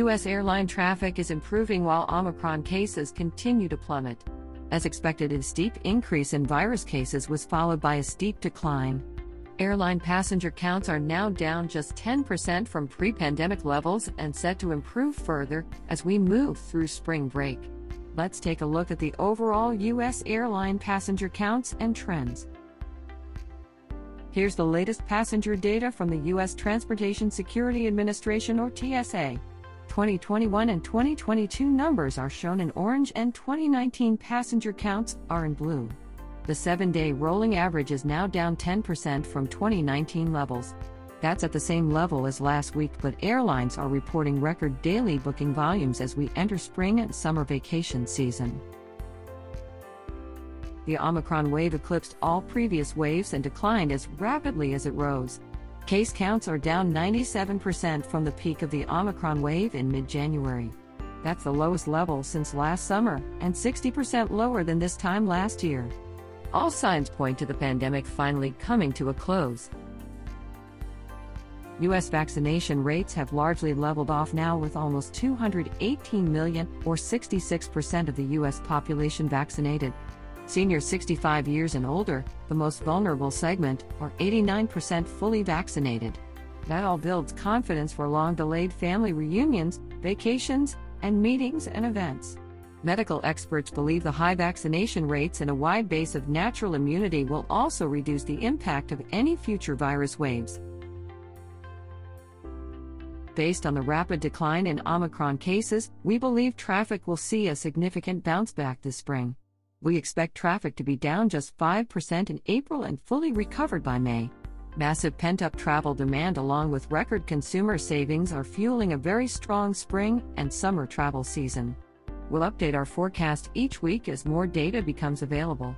U.S. airline traffic is improving while Omicron cases continue to plummet. As expected, a steep increase in virus cases was followed by a steep decline. Airline passenger counts are now down just 10% from pre-pandemic levels and set to improve further as we move through spring break. Let's take a look at the overall U.S. airline passenger counts and trends. Here's the latest passenger data from the U.S. Transportation Security Administration, or TSA. 2021 and 2022 numbers are shown in orange and 2019 passenger counts are in blue. The 7-day rolling average is now down 10% from 2019 levels. That's at the same level as last week, but airlines are reporting record daily booking volumes as we enter spring and summer vacation season. The Omicron wave eclipsed all previous waves and declined as rapidly as it rose. Case counts are down 97% from the peak of the Omicron wave in mid-January. That's the lowest level since last summer, and 60% lower than this time last year. All signs point to the pandemic finally coming to a close. U.S. vaccination rates have largely leveled off now, with almost 218 million, or 66% of the U.S. population vaccinated. Seniors 65 years and older, the most vulnerable segment, are 89% fully vaccinated. That all builds confidence for long-delayed family reunions, vacations, and meetings and events. Medical experts believe the high vaccination rates and a wide base of natural immunity will also reduce the impact of any future virus waves. Based on the rapid decline in Omicron cases, we believe traffic will see a significant bounce back this spring. We expect traffic to be down just 5% in April and fully recovered by May. Massive pent-up travel demand along with record consumer savings are fueling a very strong spring and summer travel season. We'll update our forecast each week as more data becomes available.